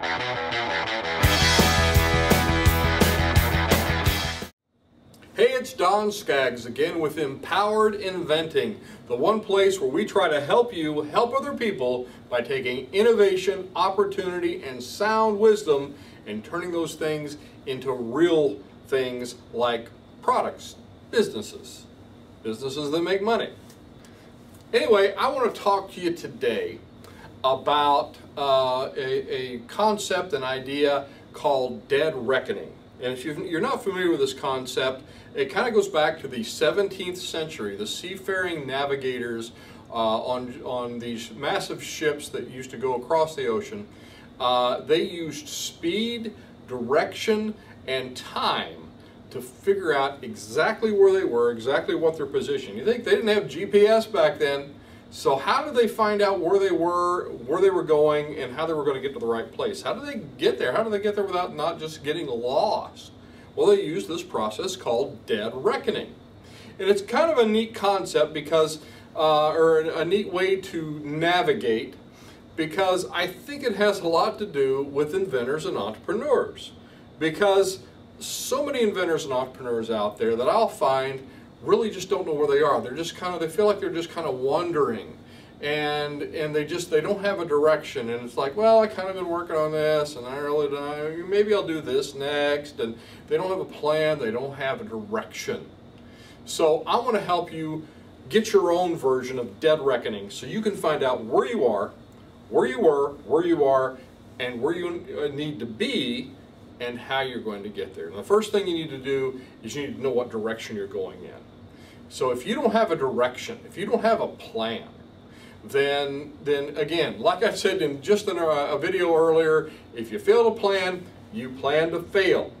Hey, it's Don Skaggs again with Empowered Inventing, the one place where we try to help you help other people by taking innovation, opportunity, and sound wisdom and turning those things into real things like products, businesses that make money. Anyway, I want to talk to you today about a concept, an idea called Dead Reckoning. And if you're not familiar with this concept, it kind of goes back to the 17th century, the seafaring navigators on these massive ships that used to go across the ocean. They used speed, direction, and time to figure out exactly where they were, exactly what their position. You think they didn't have GPS back then, so how did they find out where they were going, and how they were going to get to the right place? How did they get there? How did they get there without not just getting lost? Well, they used this process called Dead Reckoning. And it's kind of a neat concept because, or a neat way to navigate, because I think it has a lot to do with inventors and entrepreneurs. Because so many inventors and entrepreneurs out there that I'll find really just don't know where they are. They're just kind of, they feel like they're just kind of wandering, and they don't have a direction. And it's like, well, I kind of been working on this, and I really don't, maybe I'll do this next. And they don't have a plan. They don't have a direction. So I want to help you get your own version of Dead Reckoning, so you can find out where you are, where you were, where you are, and where you need to be, and how you're going to get there. And the first thing you need to do is you need to know what direction you're going in. So if you don't have a direction, if you don't have a plan, then again, like I said in just in a video earlier, if you fail to plan, you plan to fail.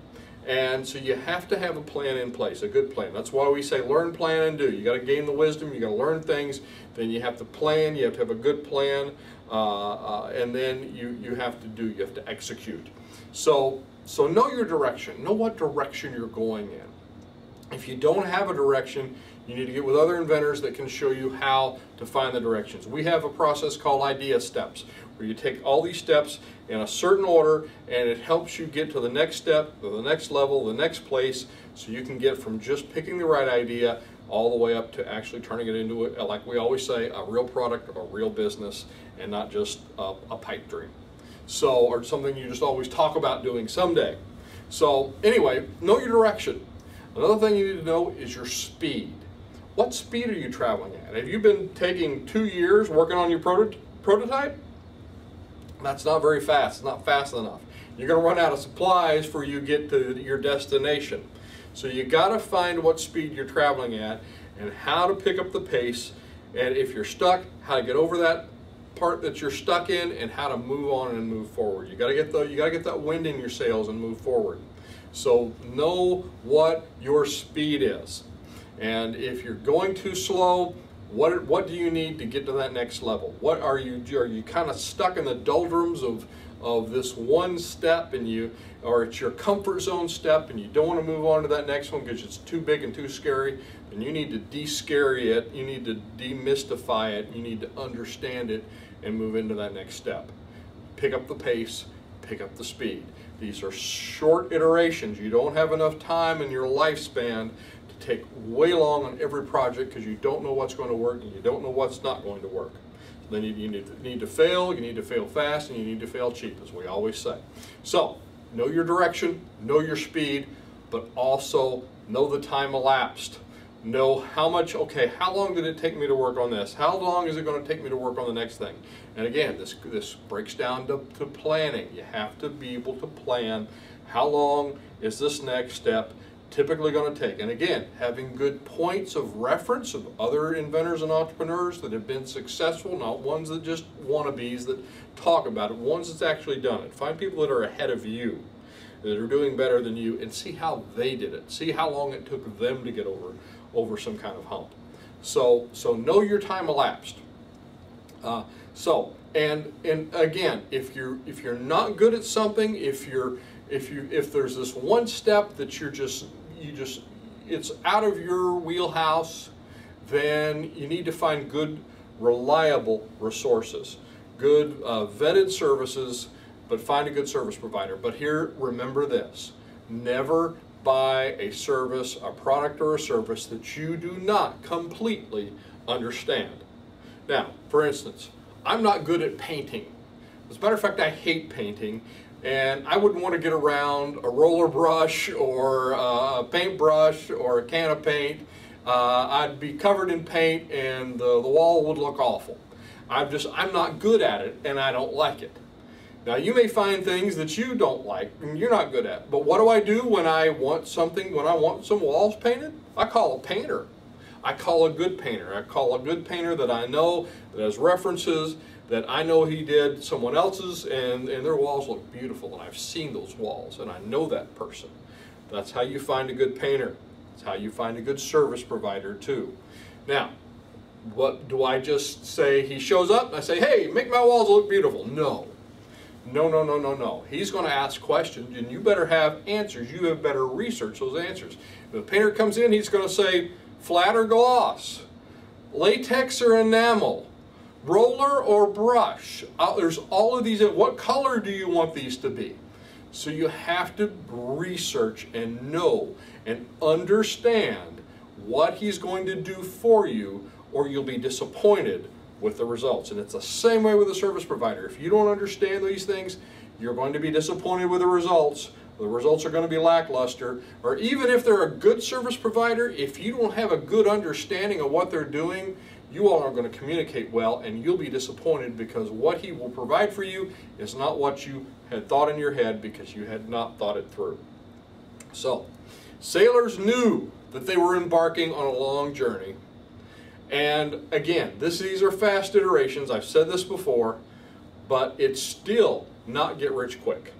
And so you have to have a plan in place, a good plan. That's why we say learn, plan, and do. You got to gain the wisdom, you got to learn things, then you have to plan, you have to have a good plan, and then you have to do, you have to execute. So know your direction, know what direction you're going in. If you don't have a direction, you need to get with other inventors that can show you how to find the directions. We have a process called Idea Steps, where you take all these steps in a certain order, and it helps you get to the next step, to the next level, the next place, so you can get from just picking the right idea all the way up to actually turning it into, like we always say, a real product, a real business, and not just a pipe dream. So, or something you just always talk about doing someday. So anyway, know your direction. Another thing you need to know is your speed. What speed are you traveling at? Have you been taking 2 years working on your prototype? That's not very fast. It's not fast enough. You're going to run out of supplies before you get to your destination. So you got to find what speed you're traveling at and how to pick up the pace, and if you're stuck, how to get over that part that you're stuck in and how to move on and move forward. You got to get that wind in your sails and move forward. So know what your speed is, and if you're going too slow, what do you need to get to that next level? What are you kind of stuck in the doldrums of this one step, and you, or it's your comfort zone step, and you don't want to move on to that next one because it's too big and too scary? Then you need to de-scary it, you need to demystify it, you need to understand it and move into that next step. Pick up the pace, pick up the speed. These are short iterations. You don't have enough time in your lifespan to take way long on every project, because you don't know what's going to work and you don't know what's not going to work. Then you need to fail, you need to fail fast, and you need to fail cheap, as we always say. So, know your direction, know your speed, but also know the time elapsed. Know how much, okay, how long did it take me to work on this? How long is it going to take me to work on the next thing? And again, this breaks down to planning. You have to be able to plan. How long is this next step typically going to take? And again, having good points of reference of other inventors and entrepreneurs that have been successful, not ones that just wannabes that talk about it, ones that's actually done it. Find people that are ahead of you, that are doing better than you, and see how they did it. See how long it took them to get over some kind of hump. So know your time elapsed. And again, if you're not good at something, if there's this one step that you just it's out of your wheelhouse, then you need to find good, reliable resources, good vetted services but find a good service provider. But here, remember this, never buy a service, a product or a service that you do not completely understand. Now, for instance, I'm not good at painting. As a matter of fact, I hate painting, and I wouldn't want to get around a roller brush or a paintbrush or a can of paint. I'd be covered in paint and the wall would look awful. I'm not good at it, and I don't like it. Now, you may find things that you don't like and you're not good at, but what do I do when I want something, when I want some walls painted? I call a painter. I call a good painter. I call a good painter that I know, that has references, that I know he did someone else's, and their walls look beautiful, and I've seen those walls, and I know that person. That's how you find a good painter. That's how you find a good service provider, too. Now, what do I just say? He shows up and I say, hey, make my walls look beautiful. No. No, no, no, no, no. He's going to ask questions, and you better have answers. You have better research those answers. When the painter comes in, he's going to say flat or gloss, latex or enamel, roller or brush. There's all of these. What color do you want these to be? So you have to research and know and understand what he's going to do for you, or you'll be disappointed with the results. And it's the same way with a service provider. If you don't understand these things, you're going to be disappointed with the results. The results are going to be lackluster. Or even if they're a good service provider, if you don't have a good understanding of what they're doing, you all aren't going to communicate well, and you'll be disappointed because what he will provide for you is not what you had thought in your head because you had not thought it through. So, sailors knew that they were embarking on a long journey. And again, these are fast iterations. I've said this before, but it's still not get rich quick.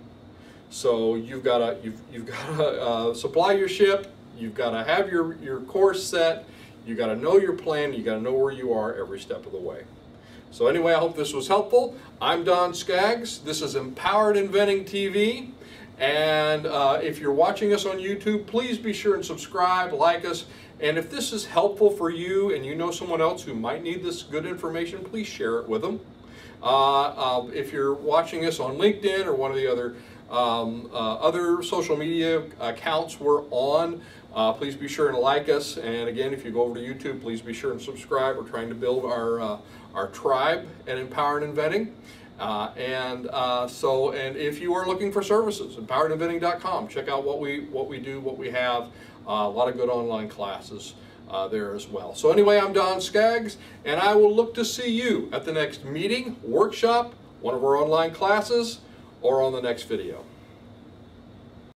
So you've got to supply your ship. You've got to have your course set. You've got to know your plan. You've got to know where you are every step of the way. So anyway, I hope this was helpful. I'm Don Skaggs. This is Empowered Inventing TV. And if you're watching us on YouTube, please be sure and subscribe, like us. And if this is helpful for you and you know someone else who might need this good information, please share it with them. If you're watching us on LinkedIn or one of the other other social media accounts we're on, please be sure and like us. And again, if you go over to YouTube, please be sure and subscribe. We're trying to build our tribe at Empowered Inventing. And if you are looking for services, empoweredinventing.com, check out what we do, what we have. A lot of good online classes there as well. So anyway, I'm Don Skaggs, and I will look to see you at the next meeting, workshop, one of our online classes, or on the next video.